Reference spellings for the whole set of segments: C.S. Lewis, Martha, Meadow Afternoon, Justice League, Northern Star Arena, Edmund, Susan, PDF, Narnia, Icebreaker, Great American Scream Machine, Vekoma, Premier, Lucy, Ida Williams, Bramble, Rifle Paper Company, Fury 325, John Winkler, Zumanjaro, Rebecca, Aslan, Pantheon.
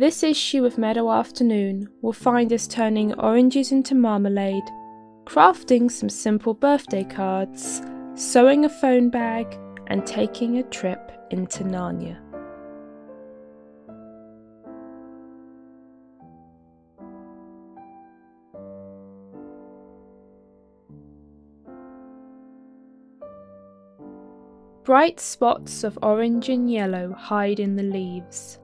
This issue of Meadow Afternoon will find us turning oranges into marmalade, crafting some simple birthday cards, sewing a phone bag, and taking a trip into Narnia. Bright spots of orange and yellow hide in the leaves.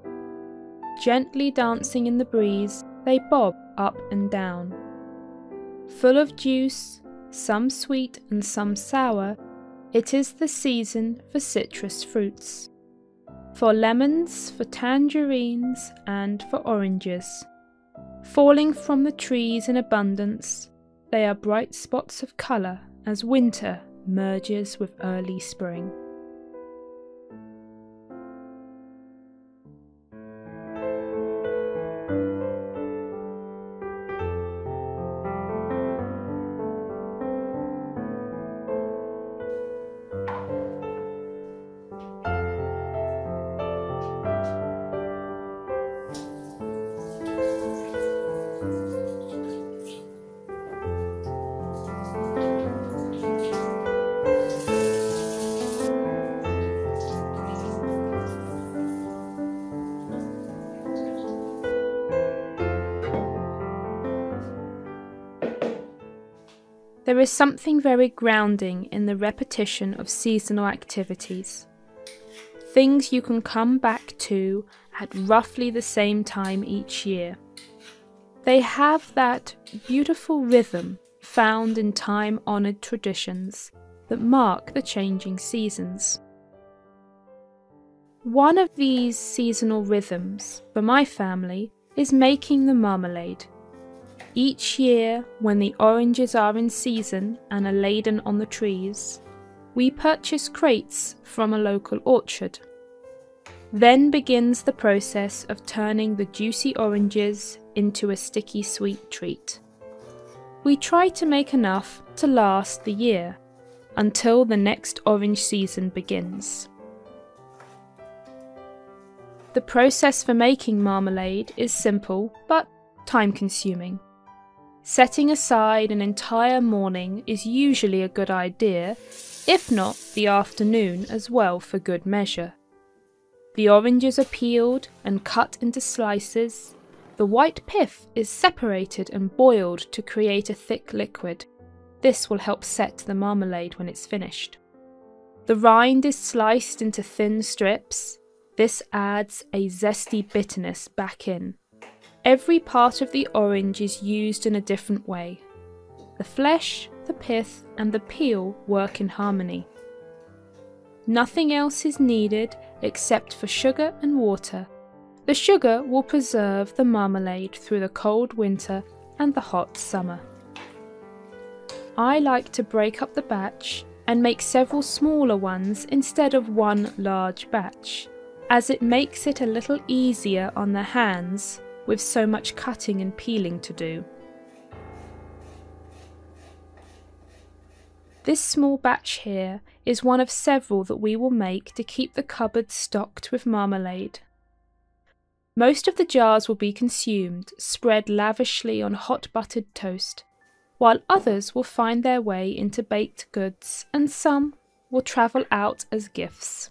Gently dancing in the breeze, they bob up and down. Full of juice, some sweet and some sour, it is the season for citrus fruits. For lemons, for tangerines, and for oranges. Falling from the trees in abundance, they are bright spots of colour as winter merges with early spring. There is something very grounding in the repetition of seasonal activities. Things you can come back to at roughly the same time each year. They have that beautiful rhythm found in time-honoured traditions that mark the changing seasons. One of these seasonal rhythms, for my family, is making the marmalade. Each year, when the oranges are in season and are laden on the trees, we purchase crates from a local orchard. Then begins the process of turning the juicy oranges into a sticky sweet treat. We try to make enough to last the year, until the next orange season begins. The process for making marmalade is simple but time-consuming. Setting aside an entire morning is usually a good idea, if not the afternoon as well for good measure. The oranges are peeled and cut into slices. The white pith is separated and boiled to create a thick liquid. This will help set the marmalade when it's finished. The rind is sliced into thin strips. This adds a zesty bitterness back in. Every part of the orange is used in a different way. The flesh, the pith, and the peel work in harmony. Nothing else is needed except for sugar and water. The sugar will preserve the marmalade through the cold winter and the hot summer. I like to break up the batch and make several smaller ones instead of one large batch, as it makes it a little easier on the hands with so much cutting and peeling to do. This small batch here is one of several that we will make to keep the cupboard stocked with marmalade. Most of the jars will be consumed, spread lavishly on hot buttered toast, while others will find their way into baked goods and some will travel out as gifts.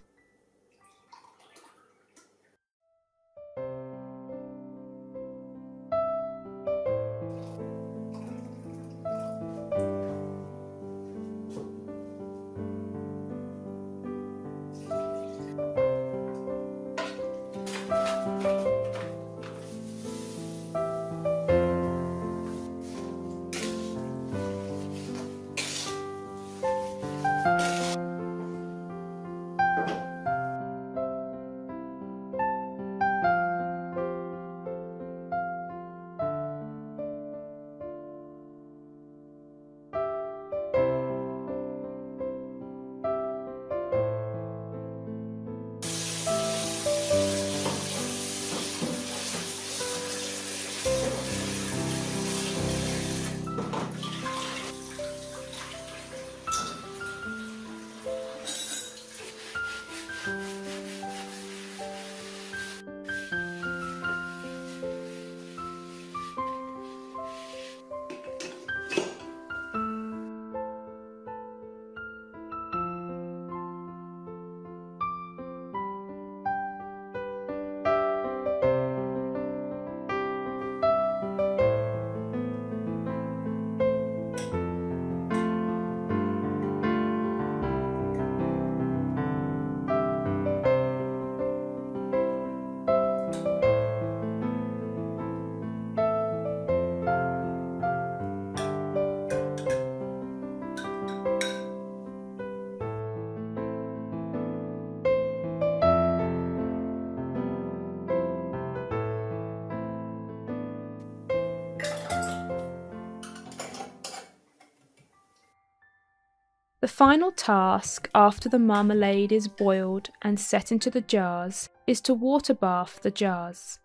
The final task, after the marmalade is boiled and set into the jars, is to water bath the jars.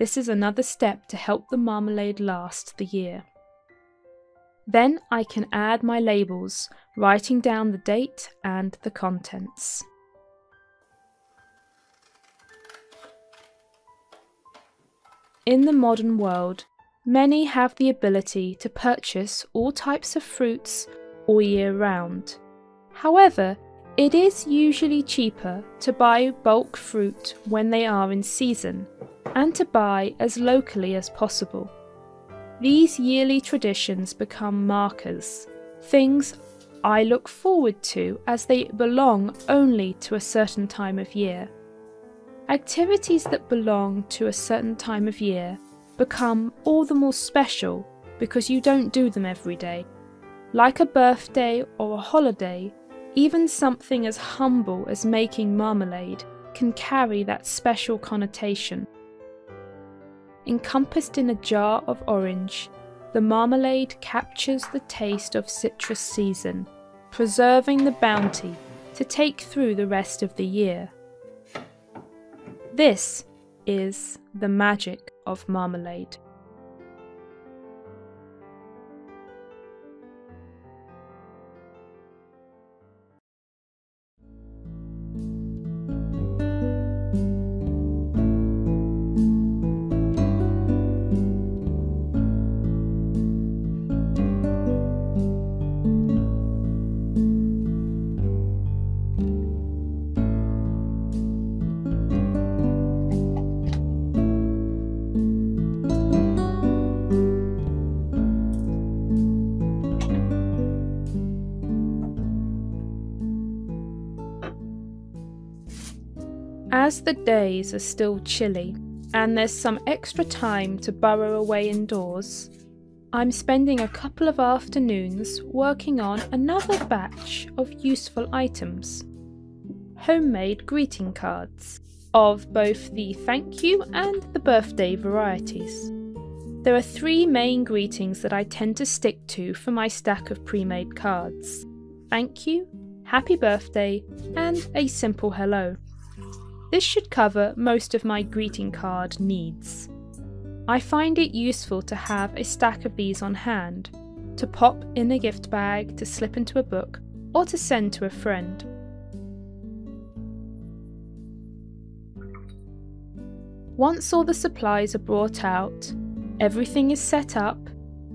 This is another step to help the marmalade last the year. Then I can add my labels, writing down the date and the contents. In the modern world, many have the ability to purchase all types of fruits all year round. However, it is usually cheaper to buy bulk fruit when they are in season, and to buy as locally as possible. These yearly traditions become markers, things I look forward to as they belong only to a certain time of year. Activities that belong to a certain time of year become all the more special because you don't do them every day. Like a birthday or a holiday, even something as humble as making marmalade can carry that special connotation. Encompassed in a jar of orange, the marmalade captures the taste of citrus season, preserving the bounty to take through the rest of the year. This is the magic of marmalade. As the days are still chilly, and there's some extra time to burrow away indoors, I'm spending a couple of afternoons working on another batch of useful items. Homemade greeting cards, of both the thank you and the birthday varieties. There are three main greetings that I tend to stick to for my stack of pre-made cards. Thank you, happy birthday, and a simple hello. This should cover most of my greeting card needs. I find it useful to have a stack of these on hand, to pop in a gift bag, to slip into a book, or to send to a friend. Once all the supplies are brought out, everything is set up,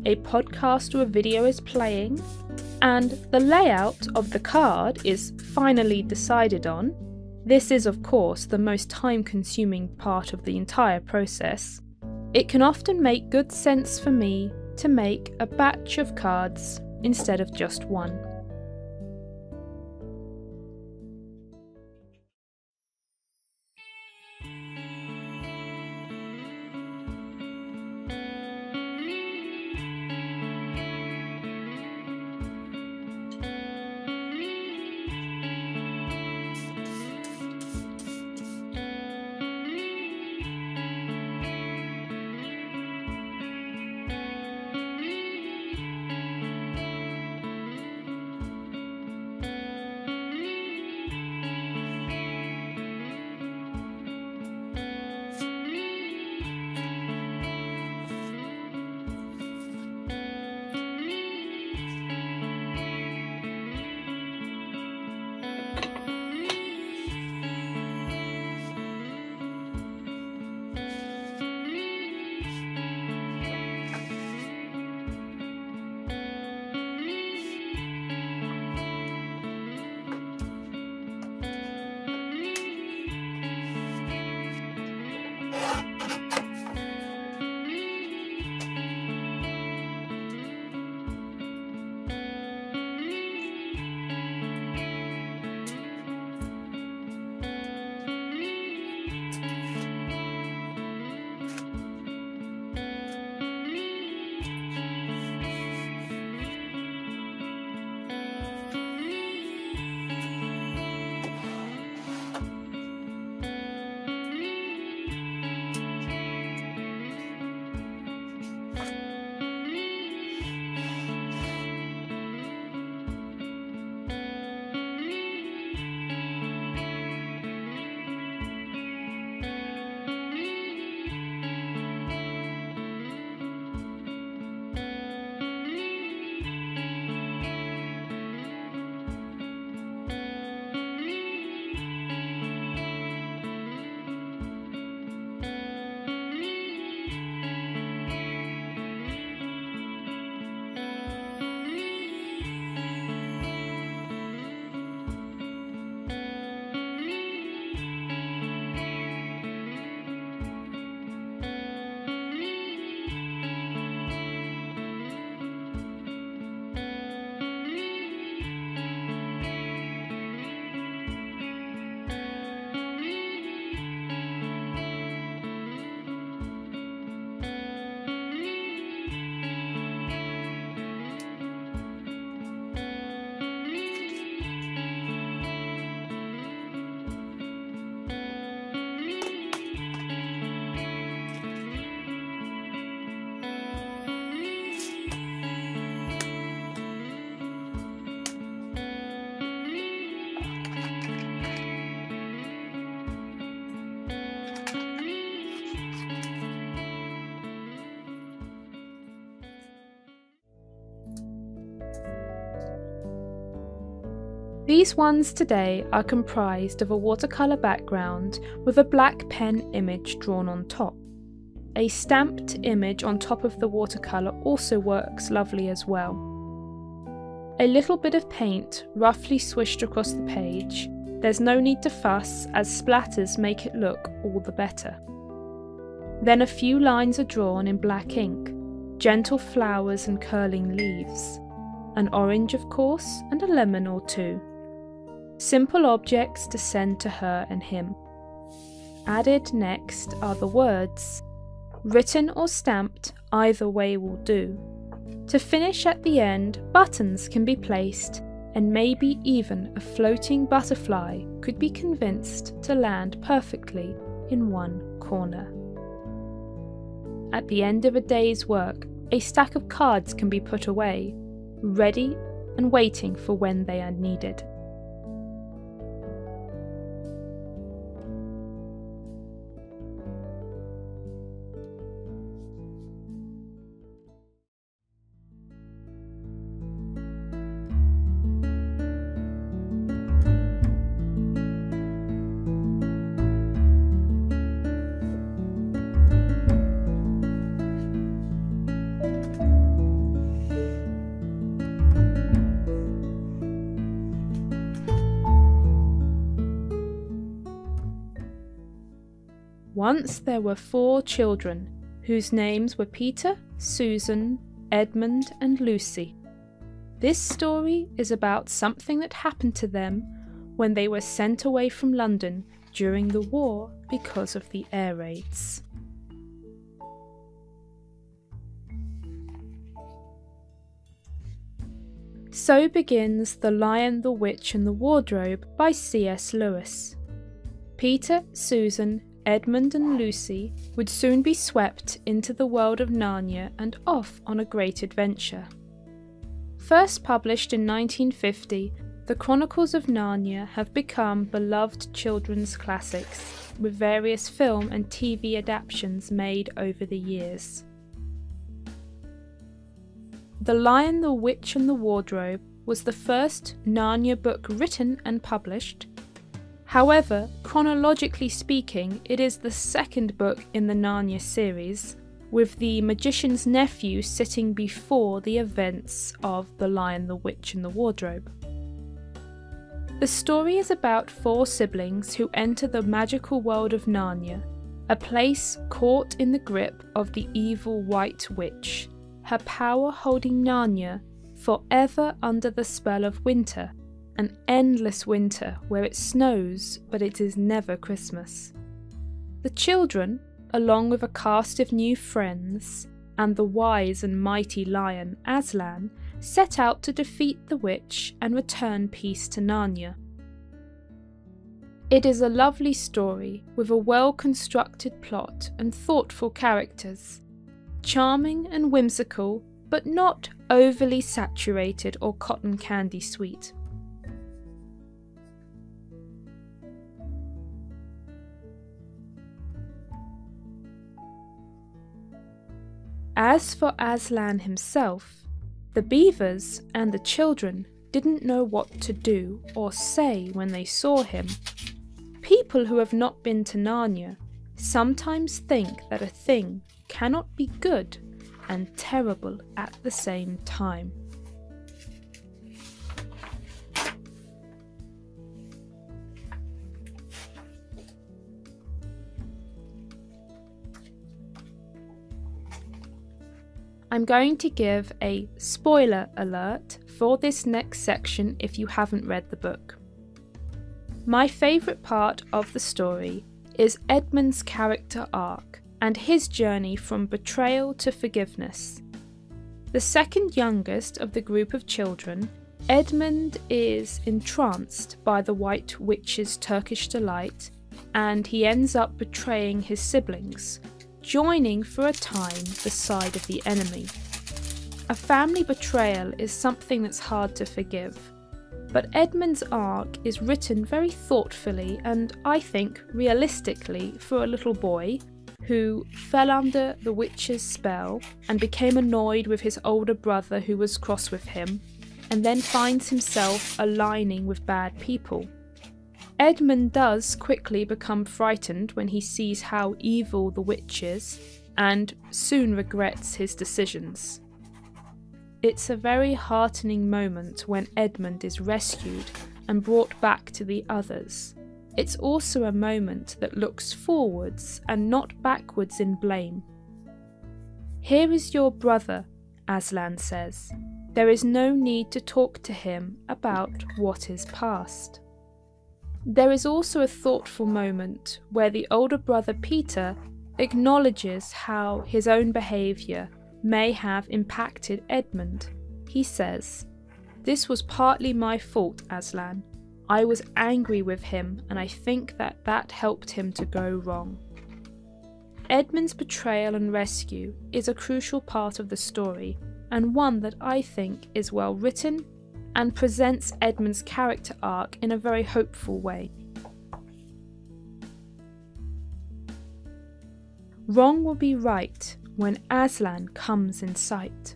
a podcast or a video is playing, and the layout of the card is finally decided on. This is, of course, the most time-consuming part of the entire process. It can often make good sense for me to make a batch of cards instead of just one. These ones today are comprised of a watercolour background with a black pen image drawn on top. A stamped image on top of the watercolour also works lovely as well. A little bit of paint roughly swished across the page. There's no need to fuss, as splatters make it look all the better. Then a few lines are drawn in black ink, gentle flowers and curling leaves. An orange, of course, and a lemon or two. Simple objects to send to her and him. Added next are the words. Written or stamped, either way will do. To finish at the end, buttons can be placed, and maybe even a floating butterfly could be convinced to land perfectly in one corner. At the end of a day's work, a stack of cards can be put away, ready and waiting for when they are needed. Once there were 4 children, whose names were Peter, Susan, Edmund, and Lucy. This story is about something that happened to them when they were sent away from London during the war because of the air raids. So begins The Lion, the Witch, and the Wardrobe by C.S. Lewis. Peter, Susan, Edmund and Lucy would soon be swept into the world of Narnia and off on a great adventure. First published in 1950, the Chronicles of Narnia have become beloved children's classics, with various film and TV adaptations made over the years. The Lion, the Witch and the Wardrobe was the first Narnia book written and published. However, chronologically speaking, it is the second book in the Narnia series, with The Magician's Nephew sitting before the events of The Lion, the Witch and the Wardrobe. The story is about 4 siblings who enter the magical world of Narnia, a place caught in the grip of the evil White Witch, her power holding Narnia forever under the spell of winter. An endless winter where it snows, but it is never Christmas. The children, along with a cast of new friends, and the wise and mighty lion Aslan, set out to defeat the witch and return peace to Narnia. It is a lovely story with a well-constructed plot and thoughtful characters, charming and whimsical, but not overly saturated or cotton candy sweet. As for Aslan himself, the beavers and the children didn't know what to do or say when they saw him. People who have not been to Narnia sometimes think that a thing cannot be good and terrible at the same time. I'm going to give a spoiler alert for this next section if you haven't read the book. My favourite part of the story is Edmund's character arc and his journey from betrayal to forgiveness. The second youngest of the group of children, Edmund is entranced by the White Witch's Turkish delight, and he ends up betraying his siblings, joining for a time the side of the enemy. A family betrayal is something that's hard to forgive, but Edmund's arc is written very thoughtfully and, I think, realistically for a little boy who fell under the witch's spell and became annoyed with his older brother who was cross with him, and then finds himself aligning with bad people. Edmund does quickly become frightened when he sees how evil the witch is, and soon regrets his decisions. It's a very heartening moment when Edmund is rescued and brought back to the others. It's also a moment that looks forwards and not backwards in blame. "Here is your brother," Aslan says. There is no need to talk to him about what is past. There is also a thoughtful moment where the older brother Peter acknowledges how his own behaviour may have impacted Edmund. He says, "This was partly my fault, Aslan. I was angry with him, and I think that helped him to go wrong." Edmund's betrayal and rescue is a crucial part of the story, and one that I think is well written and presents Edmund's character arc in a very hopeful way. Wrong will be right when Aslan comes in sight.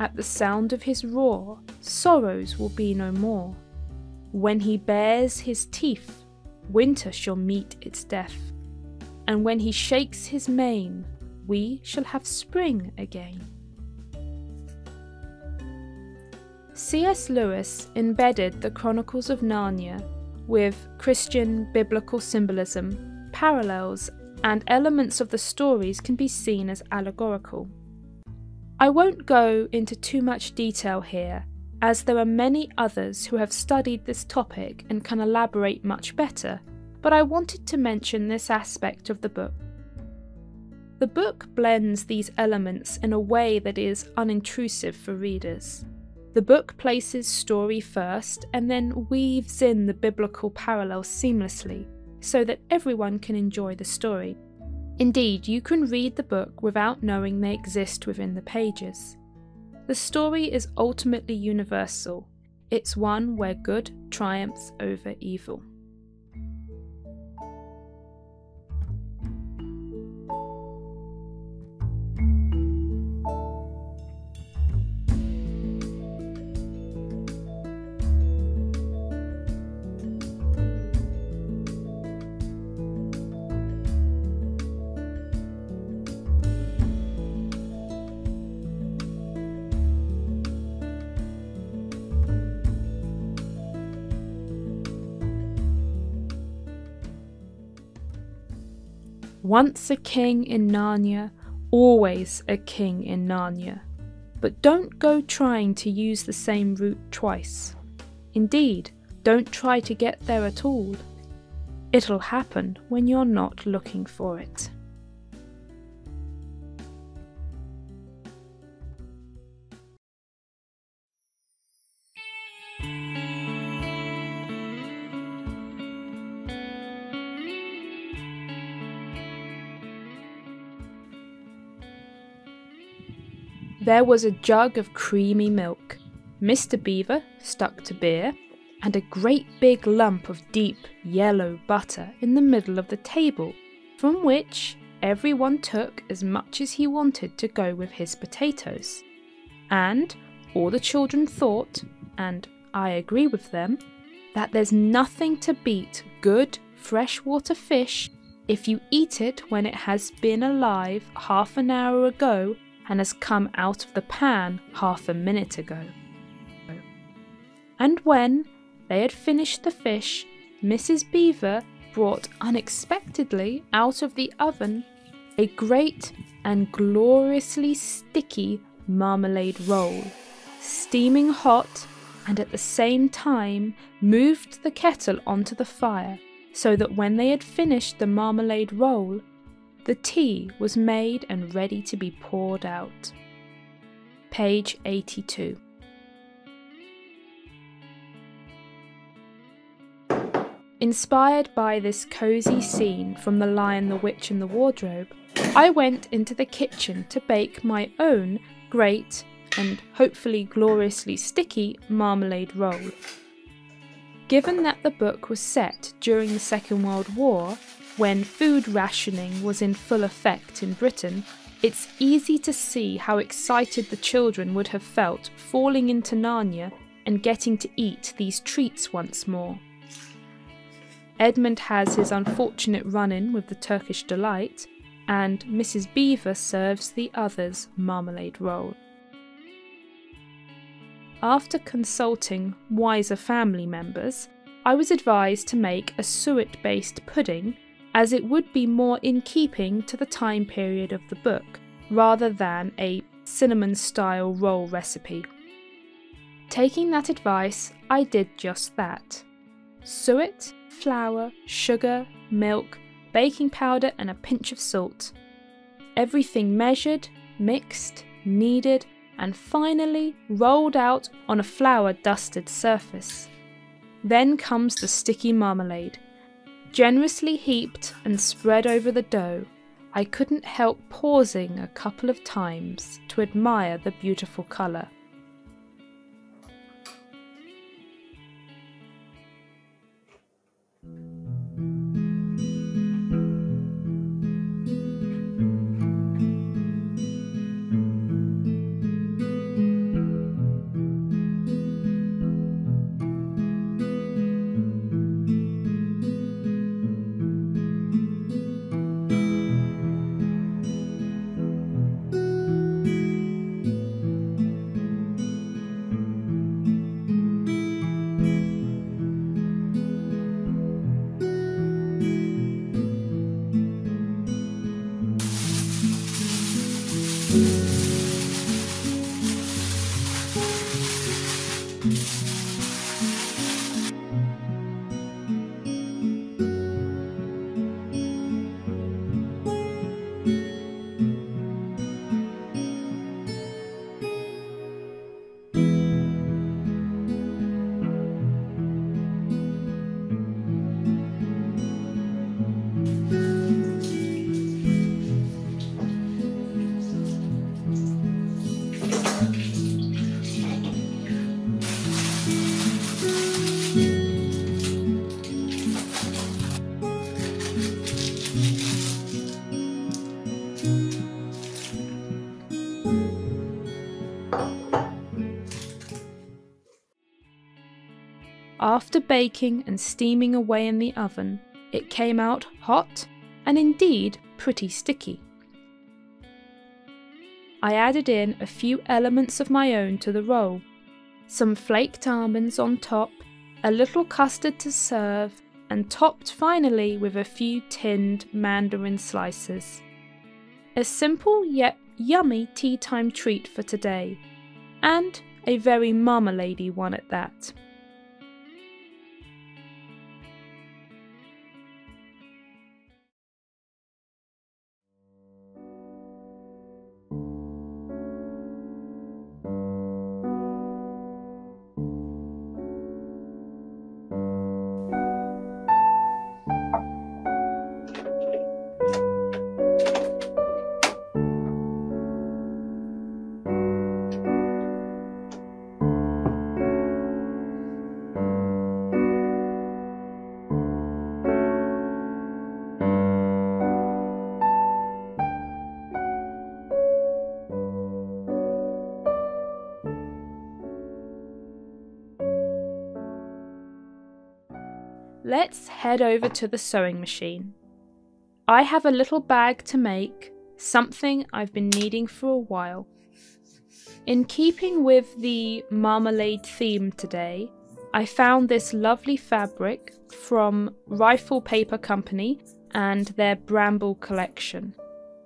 At the sound of his roar, sorrows will be no more. When he bares his teeth, winter shall meet its death. And when he shakes his mane, we shall have spring again. C.S. Lewis embedded the Chronicles of Narnia with Christian biblical symbolism, parallels, and elements of the stories can be seen as allegorical. I won't go into too much detail here, as there are many others who have studied this topic and can elaborate much better, but I wanted to mention this aspect of the book. The book blends these elements in a way that is unintrusive for readers. The book places story first and then weaves in the biblical parallel seamlessly, so that everyone can enjoy the story. Indeed, you can read the book without knowing they exist within the pages. The story is ultimately universal. It's one where good triumphs over evil. Once a king in Narnia, always a king in Narnia. But don't go trying to use the same route twice. Indeed, don't try to get there at all. It'll happen when you're not looking for it. There was a jug of creamy milk, Mr. Beaver stuck to beer, and a great big lump of deep yellow butter in the middle of the table, from which everyone took as much as he wanted to go with his potatoes. And all the children thought, and I agree with them, that there's nothing to beat good freshwater fish if you eat it when it has been alive half an hour ago and has come out of the pan half a minute ago. And when they had finished the fish, Mrs. Beaver brought unexpectedly out of the oven a great and gloriously sticky marmalade roll, steaming hot, and at the same time moved the kettle onto the fire, so that when they had finished the marmalade roll, the tea was made and ready to be poured out. Page 82. Inspired by this cosy scene from The Lion, the Witch and the Wardrobe, I went into the kitchen to bake my own great and hopefully gloriously sticky marmalade roll. Given that the book was set during the Second World War, when food rationing was in full effect in Britain, it's easy to see how excited the children would have felt falling into Narnia and getting to eat these treats once more. Edmund has his unfortunate run-in with the Turkish delight, and Mrs. Beaver serves the others marmalade roll. After consulting wiser family members, I was advised to make a suet-based pudding, as it would be more in keeping to the time period of the book, rather than a cinnamon-style roll recipe. Taking that advice, I did just that. Suet, flour, sugar, milk, baking powder and a pinch of salt. Everything measured, mixed, kneaded, and finally rolled out on a flour-dusted surface. Then comes the sticky marmalade. Generously heaped and spread over the dough, I couldn't help pausing a couple of times to admire the beautiful colour. After baking and steaming away in the oven, it came out hot and indeed pretty sticky. I added in a few elements of my own to the roll, some flaked almonds on top, a little custard to serve, and topped finally with a few tinned mandarin slices. A simple yet yummy tea time treat for today, and a very marmalady one at that. Let's head over to the sewing machine. I have a little bag to make, something I've been needing for a while. In keeping with the marmalade theme today, I found this lovely fabric from Rifle Paper Company and their Bramble collection.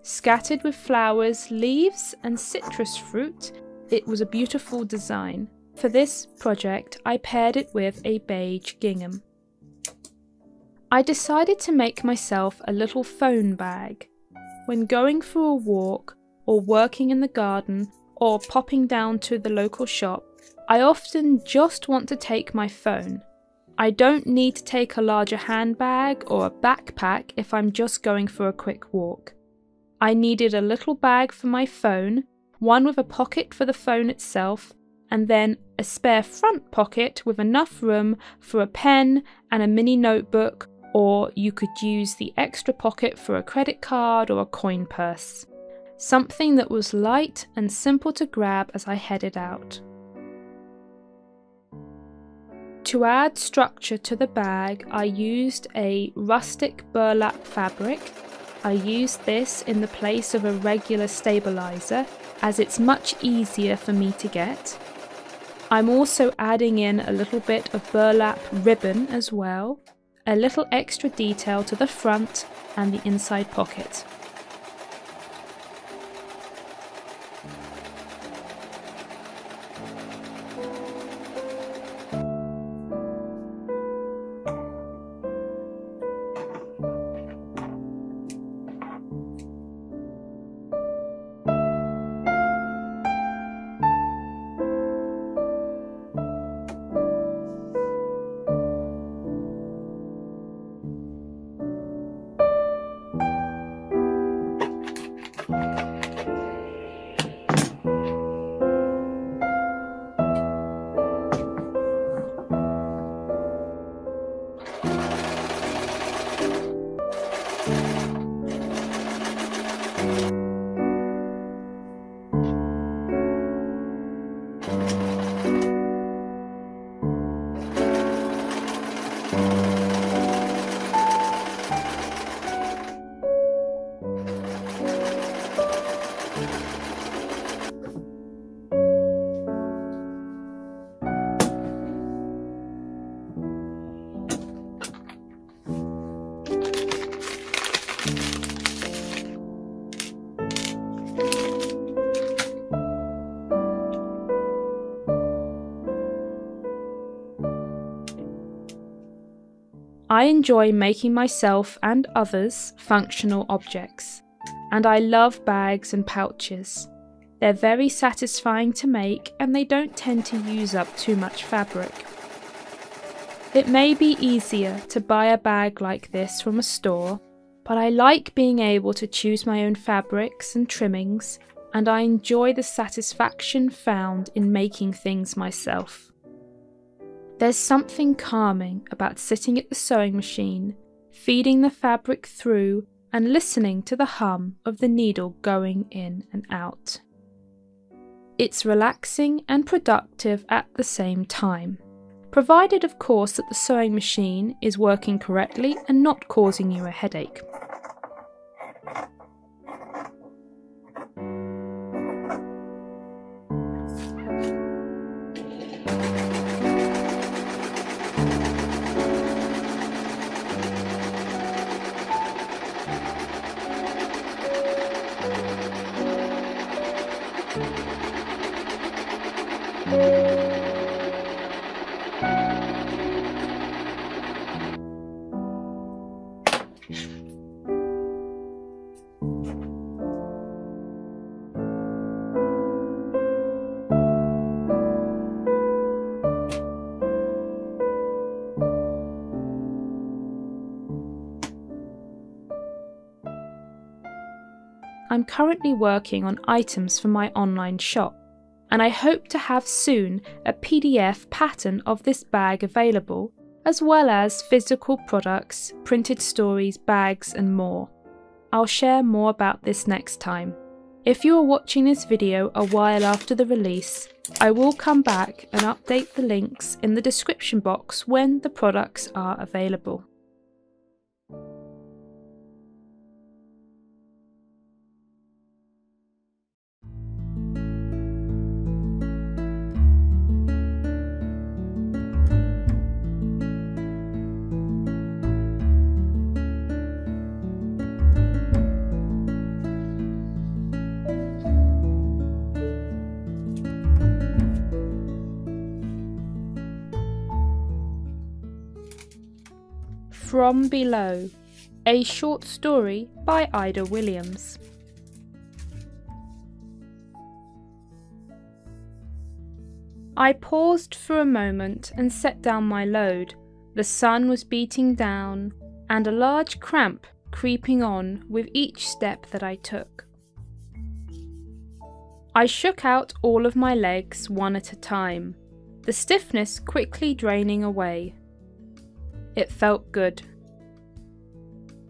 Scattered with flowers, leaves, and citrus fruit, it was a beautiful design. For this project, I paired it with a beige gingham. I decided to make myself a little phone bag. When going for a walk, or working in the garden, or popping down to the local shop, I often just want to take my phone. I don't need to take a larger handbag or a backpack if I'm just going for a quick walk. I needed a little bag for my phone, one with a pocket for the phone itself, and then a spare front pocket with enough room for a pen and a mini notebook, or you could use the extra pocket for a credit card or a coin purse. Something that was light and simple to grab as I headed out. To add structure to the bag, I used a rustic burlap fabric. I used this in the place of a regular stabilizer, as it's much easier for me to get. I'm also adding in a little bit of burlap ribbon as well, a little extra detail to the front and the inside pocket. I enjoy making myself and others functional objects, and I love bags and pouches. They're very satisfying to make and they don't tend to use up too much fabric. It may be easier to buy a bag like this from a store, but I like being able to choose my own fabrics and trimmings, and I enjoy the satisfaction found in making things myself. There's something calming about sitting at the sewing machine, feeding the fabric through and listening to the hum of the needle going in and out. It's relaxing and productive at the same time, provided of course that the sewing machine is working correctly and not causing you a headache. I'm currently working on items for my online shop, and I hope to have soon a PDF pattern of this bag available, as well as physical products, printed stories, bags and more. I'll share more about this next time. If you are watching this video a while after the release, I will come back and update the links in the description box when the products are available. From Below, a short story by Ida Williams. I paused for a moment and set down my load. The sun was beating down, and a large cramp creeping on with each step that I took. I shook out all of my legs one at a time, the stiffness quickly draining away. It felt good.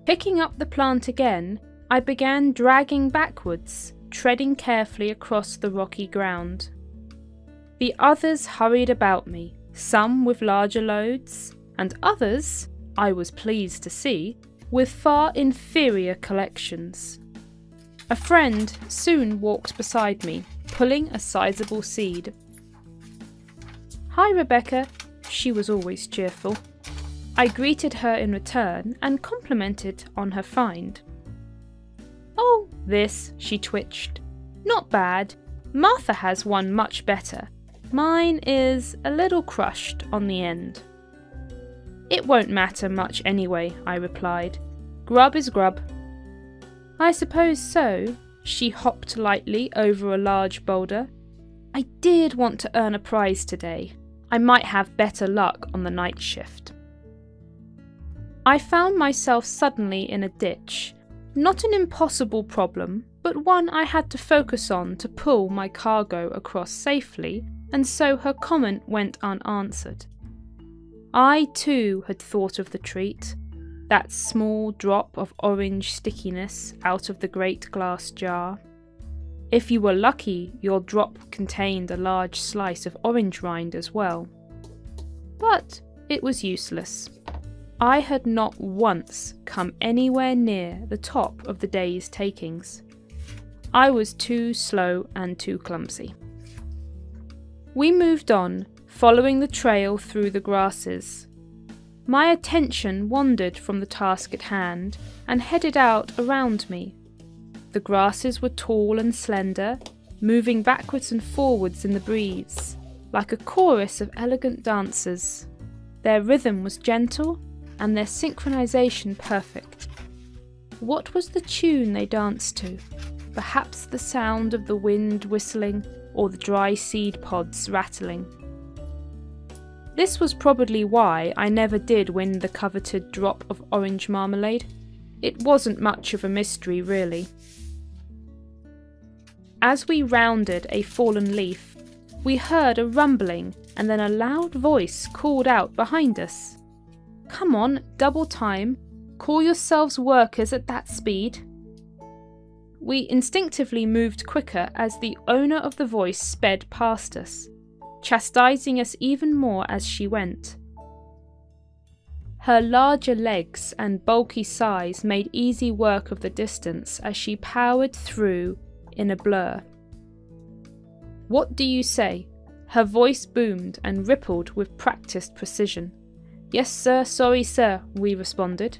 Picking up the plant again, I began dragging backwards, treading carefully across the rocky ground. The others hurried about me, some with larger loads, and others, I was pleased to see, with far inferior collections. A friend soon walked beside me, pulling a sizable seed. "Hi, Rebecca," she was always cheerful. I greeted her in return and complimented on her find. "Oh, this," she twitched. "Not bad. Martha has one much better. Mine is a little crushed on the end." "It won't matter much anyway," I replied. "Grub is grub." "I suppose so." She hopped lightly over a large boulder. I did want to earn a prize today. I might have better luck on the night shift. I found myself suddenly in a ditch. Not an impossible problem, but one I had to focus on to pull my cargo across safely, and so her comment went unanswered. I too had thought of the treat, that small drop of orange stickiness out of the great glass jar. If you were lucky, your drop contained a large slice of orange rind as well. But it was useless. I had not once come anywhere near the top of the day's takings. I was too slow and too clumsy. We moved on, following the trail through the grasses. My attention wandered from the task at hand and headed out around me. The grasses were tall and slender, moving backwards and forwards in the breeze, like a chorus of elegant dancers. Their rhythm was gentle, and their synchronization perfect. What was the tune they danced to? Perhaps the sound of the wind whistling or the dry seed pods rattling. This was probably why I never did win the coveted drop of orange marmalade. It wasn't much of a mystery, really. As we rounded a fallen leaf, we heard a rumbling and then a loud voice called out behind us. "Come on, double time, call yourselves workers at that speed." We instinctively moved quicker as the owner of the voice sped past us, chastising us even more as she went. Her larger legs and bulky size made easy work of the distance as she powered through in a blur. "What do you say?" Her voice boomed and rippled with practiced precision. "Yes, sir, sorry, sir," we responded.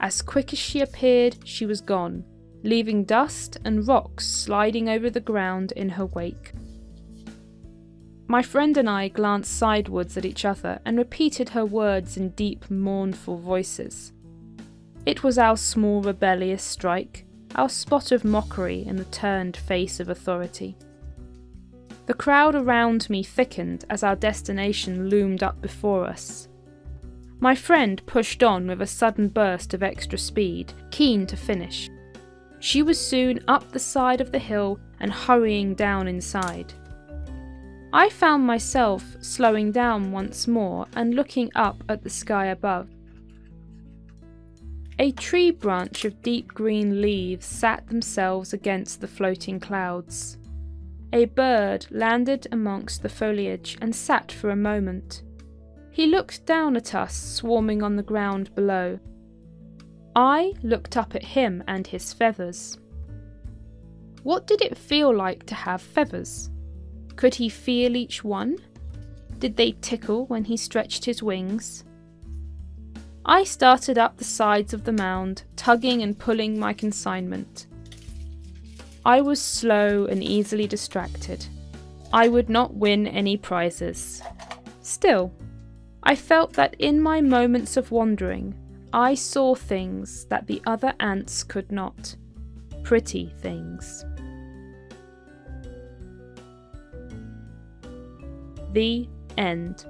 As quick as she appeared, she was gone, leaving dust and rocks sliding over the ground in her wake. My friend and I glanced sidewards at each other and repeated her words in deep, mournful voices. It was our small, rebellious strike, our spot of mockery in the turned face of authority. The crowd around me thickened as our destination loomed up before us. My friend pushed on with a sudden burst of extra speed, keen to finish. She was soon up the side of the hill and hurrying down inside. I found myself slowing down once more and looking up at the sky above. A tree branch of deep green leaves sat themselves against the floating clouds. A bird landed amongst the foliage and sat for a moment. He looked down at us, swarming on the ground below. I looked up at him and his feathers. What did it feel like to have feathers? Could he feel each one? Did they tickle when he stretched his wings? I started up the sides of the mound, tugging and pulling my consignment. I was slow and easily distracted. I would not win any prizes. Still, I felt that in my moments of wandering, I saw things that the other ants could not. Pretty things. The end.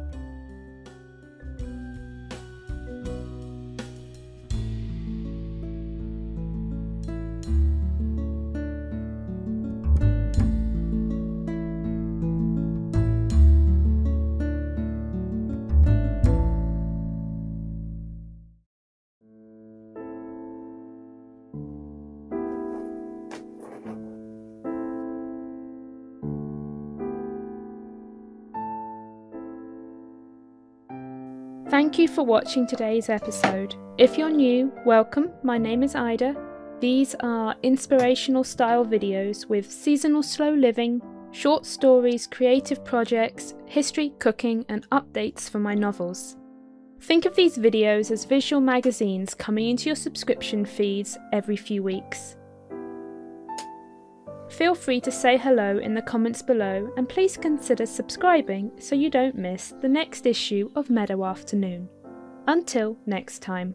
Thank you for watching today's episode. If you're new, welcome. My name is Ida. These are inspirational style videos with seasonal slow living, short stories, creative projects, history, cooking, and updates for my novels. Think of these videos as visual magazines coming into your subscription feeds every few weeks. Feel free to say hello in the comments below, and please consider subscribing so you don't miss the next issue of Meadow Afternoon. Until next time.